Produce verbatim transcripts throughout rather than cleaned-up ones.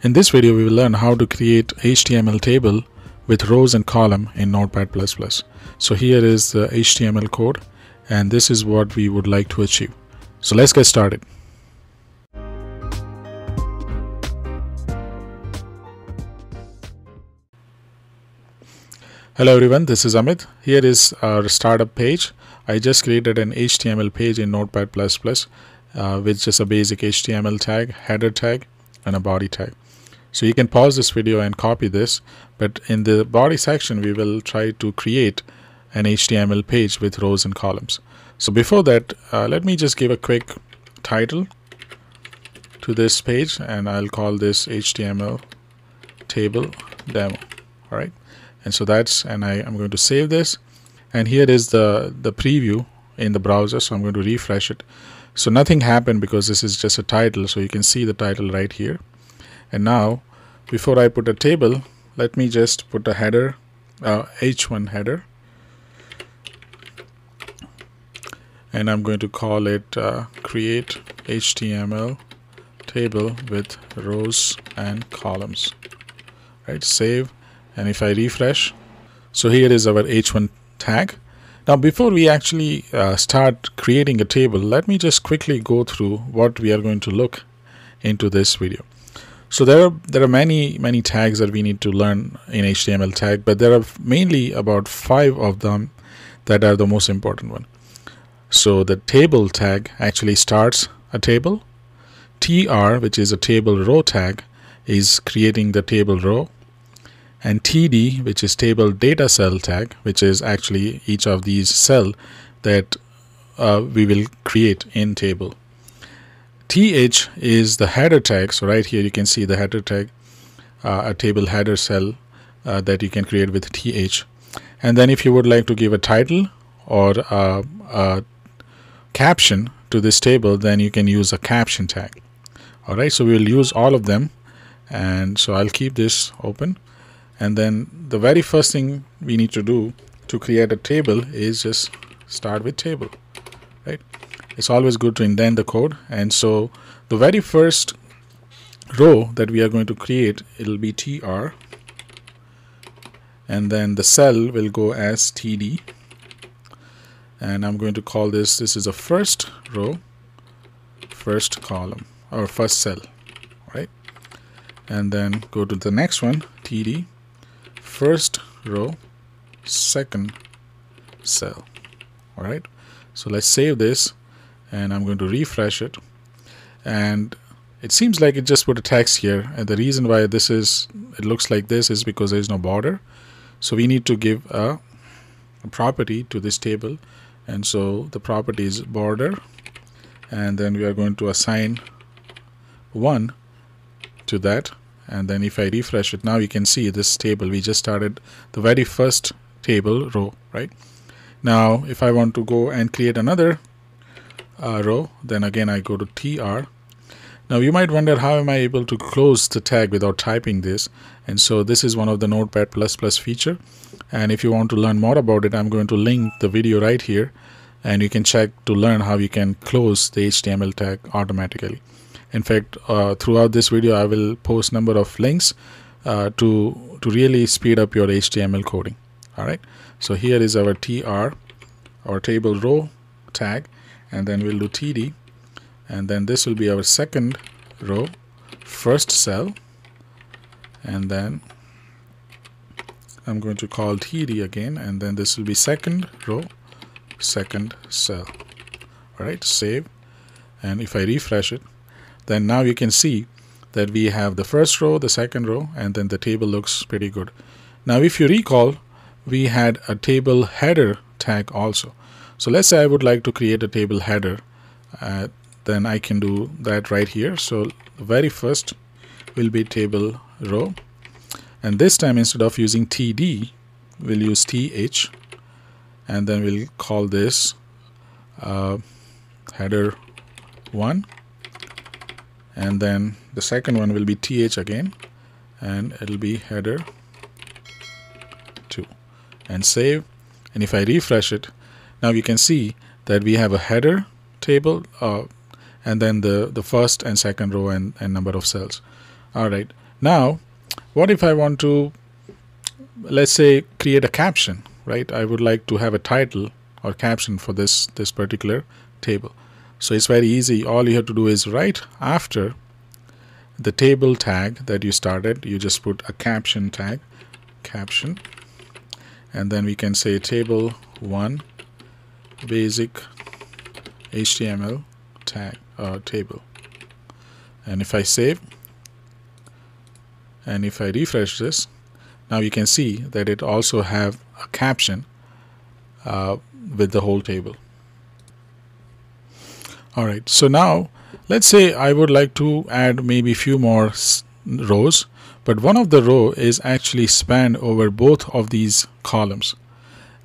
In this video, we will learn how to create H T M L table with rows and column in Notepad plus plus. So here is the H T M L code, and this is what we would like to achieve. So let's get started. Hello everyone, this is Amit. Here is our startup page. I just created an H T M L page in Notepad plus plus uh, with just a basic H T M L tag, header tag, and a body tag. So you can pause this video and copy this, but in the body section we will try to create an H T M L page with rows and columns. So before that, uh, let me just give a quick title to this page, and I'll call this H T M L table demo. All right, and so that's, and I am going to save this, and here is the the preview in the browser. So I'm going to refresh it. So nothing happened because this is just a title, so you can see the title right here. And now, before I put a table, let me just put a header, uh, H one header, and I'm going to call it uh, create H T M L table with rows and columns. Right, save, and if I refresh, so here is our H one tag. Now, before we actually uh, start creating a table, let me just quickly go through what we are going to look into this video. So there are there are many many tags that we need to learn in H T M L tag, but there are mainly about five of them that are the most important one. So the table tag actually starts a table. T R, which is a table row tag, is creating the table row. And T D, which is table data cell tag, which is actually each of these cell that uh, we will create in table. T H is the header tag. So right here you can see the header tag, uh, a table header cell uh, that you can create with T H. And then if you would like to give a title or a, a caption to this table, then you can use a caption tag. All right, so we will use all of them. And so I'll keep this open. And then the very first thing we need to do to create a table is just start with table, right? It's always good to indent the code. And so the very first row that we are going to create, it'll be T R. And then the cell will go as T D. And I'm going to call this, this is a first row, first column, or first cell, right? And then go to the next one, T D. First row, second cell. All right, so let's save this, and I'm going to refresh it, and it seems like it just put a text here. And the reason why this is, it looks like this, is because there is no border. So we need to give a, a property to this table, and so the property is border, and then we are going to assign one to that. And then if I refresh it, now you can see this table. We just started the very first table row, right? Now, if I want to go and create another uh, row, then again, I go to T R. Now, you might wonder, how am I able to close the tag without typing this? And so this is one of the Notepad plus plus feature. And if you want to learn more about it, I'm going to link the video right here. And you can check to learn how you can close the H T M L tag automatically. In fact, uh, throughout this video, I will post number of links uh, to, to really speed up your H T M L coding. All right. So here is our T R, our table row tag, and then we'll do T D. And then this will be our second row, first cell. And then I'm going to call T D again. And then this will be second row, second cell. All right. Save. And if I refresh it, then now you can see that we have the first row, the second row, and then the table looks pretty good. Now, if you recall, we had a table header tag also. So let's say I would like to create a table header, uh, then I can do that right here. So the very first will be table row. And this time, instead of using T D, we'll use T H, and then we'll call this uh, header one. And then the second one will be T H again, and it'll be header two, and save. And if I refresh it, now you can see that we have a header table, uh, and then the, the first and second row and, and number of cells. All right. Now, what if I want to, let's say, create a caption, right? I would like to have a title or caption for this, this particular table. So it's very easy. All you have to do is right after the table tag that you started, you just put a caption tag, caption, and then we can say table one basic H T M L tag or table. And if I save and if I refresh this, now you can see that it also have a caption uh, with the whole table. Alright, so now let's say I would like to add maybe few more rows, but one of the row is actually spanned over both of these columns.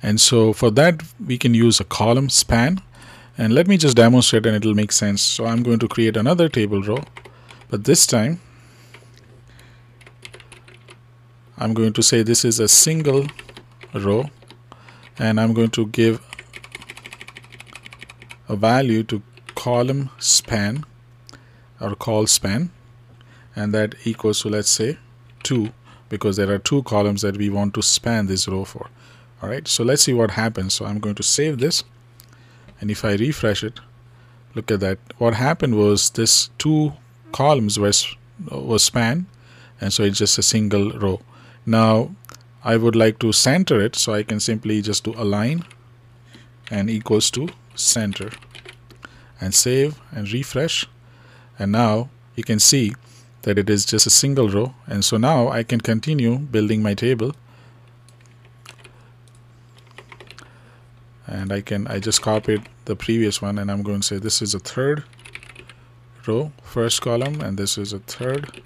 And so for that we can use a column span, and let me just demonstrate and it will make sense. So I'm going to create another table row, but this time I'm going to say this is a single row, and I'm going to give a value to column span or call span, and that equals to, let's say, two, because there are two columns that we want to span this row for. All right, so let's see what happens. So I'm going to save this, and if I refresh it, look at that. What happened was this two columns was was spanned, and so it's just a single row. Now I would like to center it, so I can simply just do align and equals to center, and save and refresh, and now you can see that it is just a single row. And so now I can continue building my table, and I can I just copied the previous one, and I'm going to say this is a third row, first column, and this is a third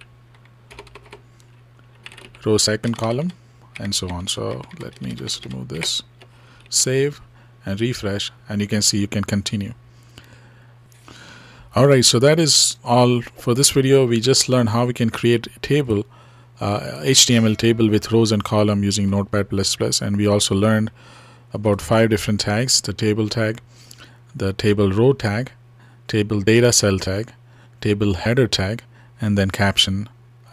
row, second column, and so on. So let me just remove this, save and refresh, and you can see you can continue. Alright, so that is all for this video. We just learned how we can create a table, uh, H T M L table with rows and column using Notepad plus plus, and we also learned about five different tags: the table tag, the table row tag, table data cell tag, table header tag, and then caption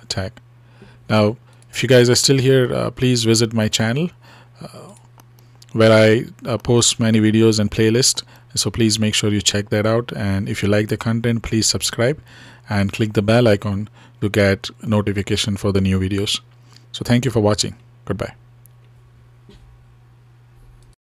tag. Now, if you guys are still here, uh, please visit my channel uh, where I uh, post many videos and playlists. So please make sure you check that out. And if you like the content, please subscribe and click the bell icon to get notification for the new videos. So thank you for watching. Goodbye.